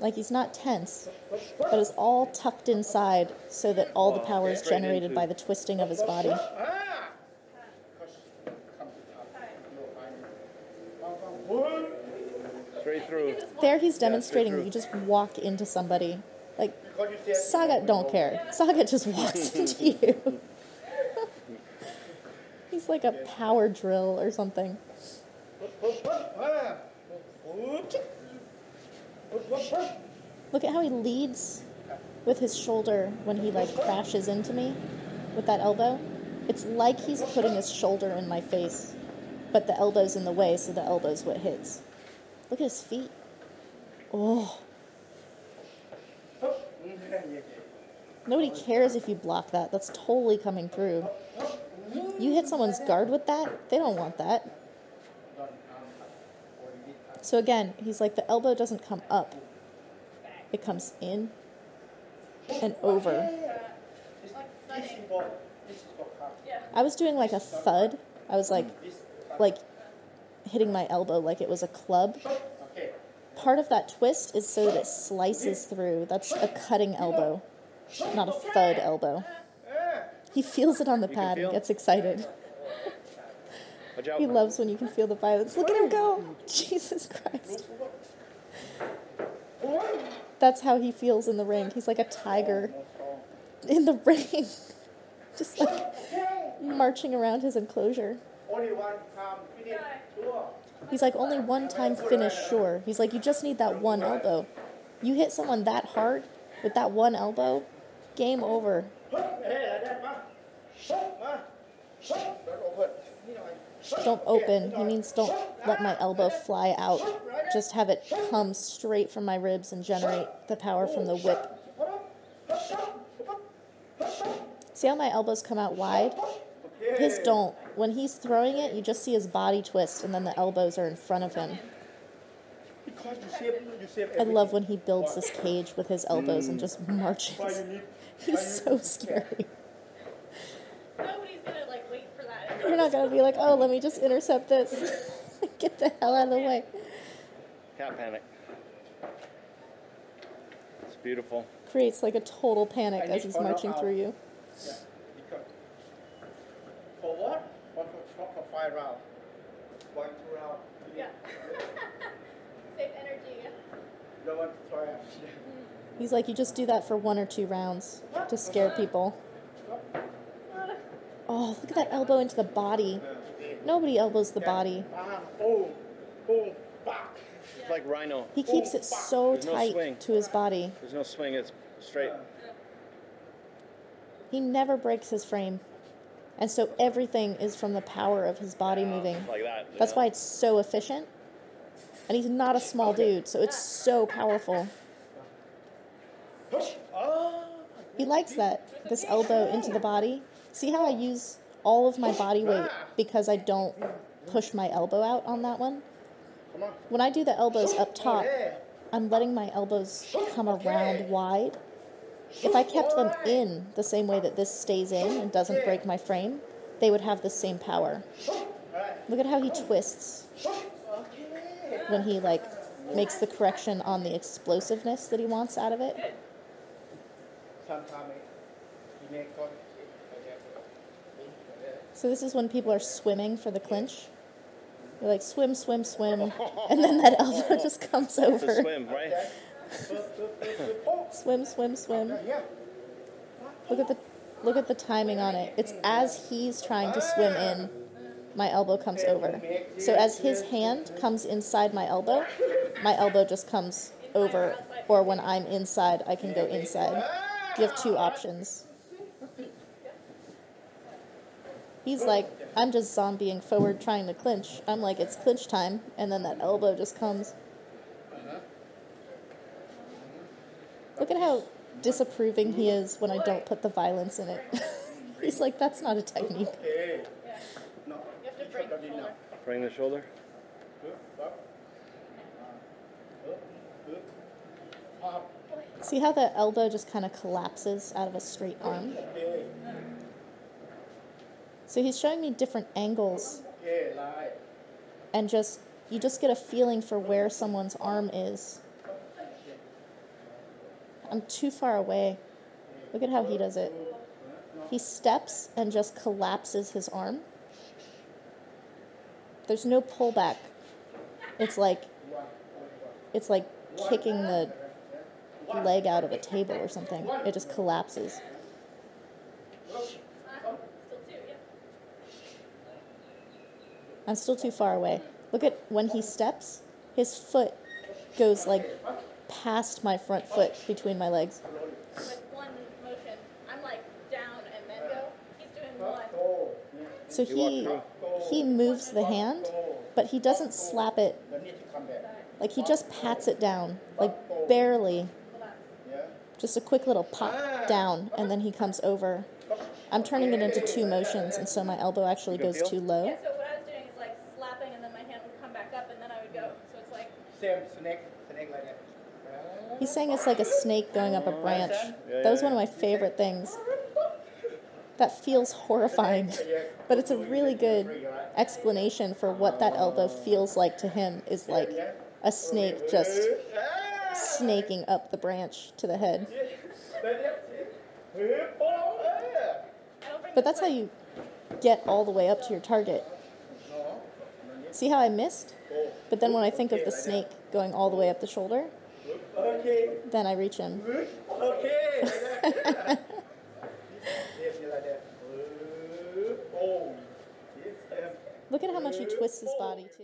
Like he's not tense, but it's all tucked inside so that all the power is generated by the twisting of his body. Straight through. There he's demonstrating that you just walk into somebody. Like, Sagat don't care. Sagat just walks into you. He's like a power drill or something. Look at how he leads with his shoulder when he like crashes into me with that elbow. It's like he's putting his shoulder in my face, but the elbow's in the way, so the elbow's what hits. Look at his feet. Oh. Nobody cares if you block that. That's totally coming through. You hit someone's guard with that, they don't want that. So again, he's like, the elbow doesn't come up. It comes in and over. I was doing like a thud. I was like hitting my elbow like it was a club. Part of that twist is so that it slices through. That's a cutting elbow, not a thud elbow. He feels it on the pad and gets excited. He loves when you can feel the violence. Look at him go! Jesus Christ. That's how he feels in the ring. He's like a tiger in the ring. Just like marching around his enclosure. He's like, only one time finish, sure. He's like, you just need that one elbow. You hit someone that hard with that one elbow, game over. Don't open. He means don't let my elbow fly out. Just have it come straight from my ribs and generate the power from the whip. See how my elbows come out wide? His don't. When he's throwing it, you just see his body twist, and then the elbows are in front of him. I love when he builds this cage with his elbows and just marches. He's so scary. You're not going to be like, oh, let me just intercept this. Get the hell out of the way. Can't panic. It's beautiful. Creates like a total panic as he's marching through you. For what? For 5 rounds. 1, 2 rounds. Yeah. Save energy. No one to try it. He's like, you just do that for 1 or 2 rounds to scare people. Oh, look at that elbow into the body. Nobody elbows the body. It's like Rhino. He keeps it so tight to his body. There's no swing, it's straight. He never breaks his frame. And so everything is from the power of his body moving. Like that. That's why it's so efficient. And he's not a small dude, so it's so powerful. He likes that, this elbow into the body. See how I use all of my body weight because I don't push my elbow out on that one? When I do the elbows up top, I'm letting my elbows come around wide. If I kept them in the same way that this stays in and doesn't break my frame, they would have the same power. Look at how he twists when he like makes the correction on the explosiveness that he wants out of it. So this is when people are swimming for the clinch. You're like, swim, swim, swim. And then that elbow just comes over. Swim, right? Swim, swim, swim. Look at the timing on it. It's as he's trying to swim in, my elbow comes over. So as his hand comes inside my elbow just comes over. Or when I'm inside, I can go inside. You have 2 options. He's like, I'm just zombying forward trying to clinch. I'm like, it's clinch time, and then that elbow just comes. Look at how disapproving he is when I don't put the violence in it. He's like, that's not a technique. Bring the shoulder. See how the elbow just kind of collapses out of a straight arm? So he's showing me different angles, and you just get a feeling for where someone's arm is. I'm too far away. Look at how he does it. He steps and just collapses his arm. There's no pullback. It's like kicking the leg out of a table or something. It just collapses. I'm still too far away. Look at when he steps, his foot goes like past my front foot between my legs. With one motion, I'm like down and then go. He's doing one. So he moves the hand, but he doesn't slap it. Like he just pats it down, like barely. Just a quick little pop down, and then he comes over. I'm turning it into two motions, and so my elbow actually goes too low. Yeah, so what I was doing is like slapping, and then my hand would come back up, and then I would go. So it's like... He's saying it's like a snake going up a branch. That was one of my favorite things. That feels horrifying, but it's a really good explanation for what that elbow feels like to him, is like a snake just snaking up the branch to the head. But that's how you get all the way up to your target. See how I missed? But then when I think of the snake going all the way up the shoulder, then I reach him. Look at how much he twists his body, too.